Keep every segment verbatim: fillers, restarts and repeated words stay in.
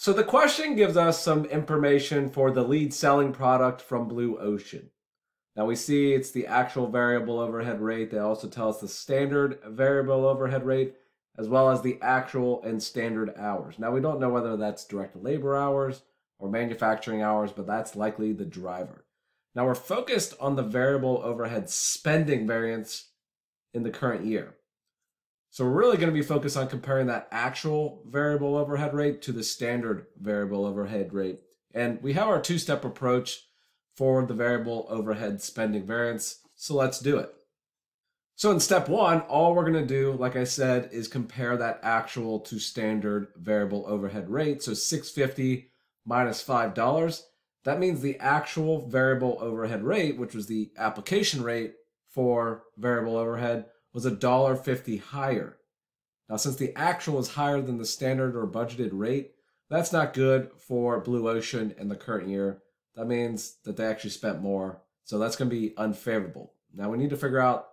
So the question gives us some information for the lead selling product from Blue Ocean. Now we see it's the actual variable overhead rate. They also tell us the standard variable overhead rate, as well as the actual and standard hours. Now we don't know whether that's direct labor hours or manufacturing hours, but that's likely the driver. Now we're focused on the variable overhead spending variance in the current year. So we're really going to be focused on comparing that actual variable overhead rate to the standard variable overhead rate. And we have our two-step approach for the variable overhead spending variance. So let's do it. So in step one, all we're going to do, like I said, is compare that actual to standard variable overhead rate. So six hundred fifty dollars minus five dollars. That means the actual variable overhead rate, which was the application rate for variable overhead, was one dollar fifty higher. Now, since the actual is higher than the standard or budgeted rate, that's not good for Blue Ocean in the current year. That means that they actually spent more. So that's going to be unfavorable. Now, we need to figure out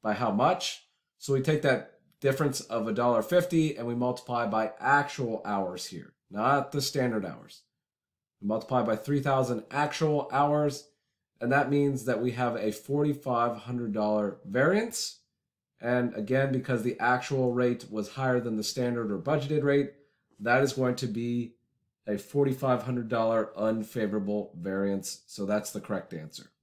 by how much. So we take that difference of one dollar fifty and we multiply by actual hours here, not the standard hours. We multiply by three thousand actual hours, and that means that we have a four thousand five hundred dollar variance. And again, because the actual rate was higher than the standard or budgeted rate, that is going to be a four thousand five hundred dollar unfavorable variance. So that's the correct answer.